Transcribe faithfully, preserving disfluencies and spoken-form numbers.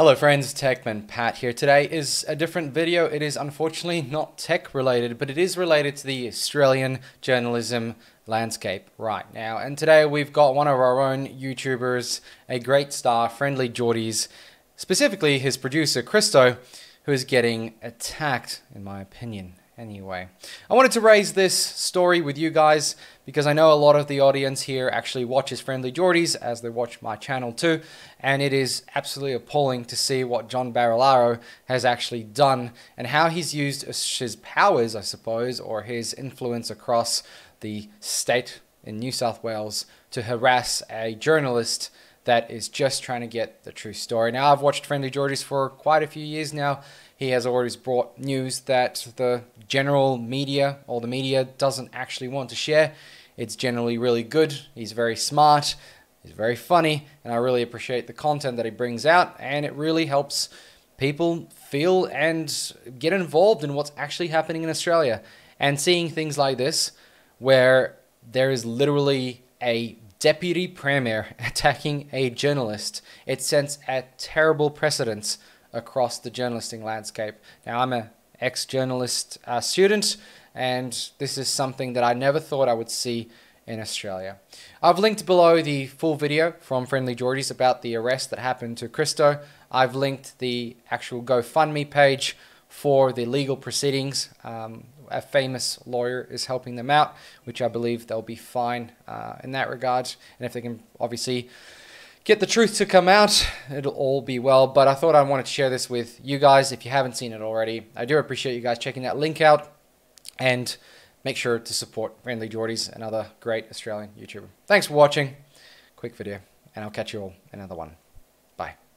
Hello friends, Techman Pat here. Today is a different video. It is unfortunately not tech related, but it is related to the Australian journalism landscape right now. And today we've got one of our own YouTubers, a great star, Friendly Jordies, specifically his producer, Kristo, who is getting attacked, in my opinion. Anyway, I wanted to raise this story with you guys because I know a lot of the audience here actually watches Friendly Jordies, as they watch my channel too, and it is absolutely appalling to see what John Barilaro has actually done and how he's used his powers, I suppose, or his influence across the state in New South Wales to harass a journalist that is just trying to get the true story. Now, I've watched Friendly Jordies for quite a few years now. He has always brought news that the general media or the media doesn't actually want to share. It's generally really good. He's very smart. He's very funny. And I really appreciate the content that he brings out. And it really helps people feel and get involved in what's actually happening in Australia. And seeing things like this, where there is literally a Deputy Premier attacking a journalist, it sets a terrible precedence across the journalistic landscape. Now, I'm an ex-journalist uh, student, and this is something that I never thought I would see in Australia. I've linked below the full video from Friendly Jordies about the arrest that happened to Kristo. I've linked the actual GoFundMe page for the legal proceedings. Um, a famous lawyer is helping them out, which I believe they'll be fine uh, in that regard. And if they can obviously get the truth to come out, it'll all be well. But I thought I wanted to share this with you guys if you haven't seen it already. I do appreciate you guys checking that link out, and make sure to support Friendly Jordies, another great Australian YouTuber. Thanks for watching. Quick video, and I'll catch you all in another one.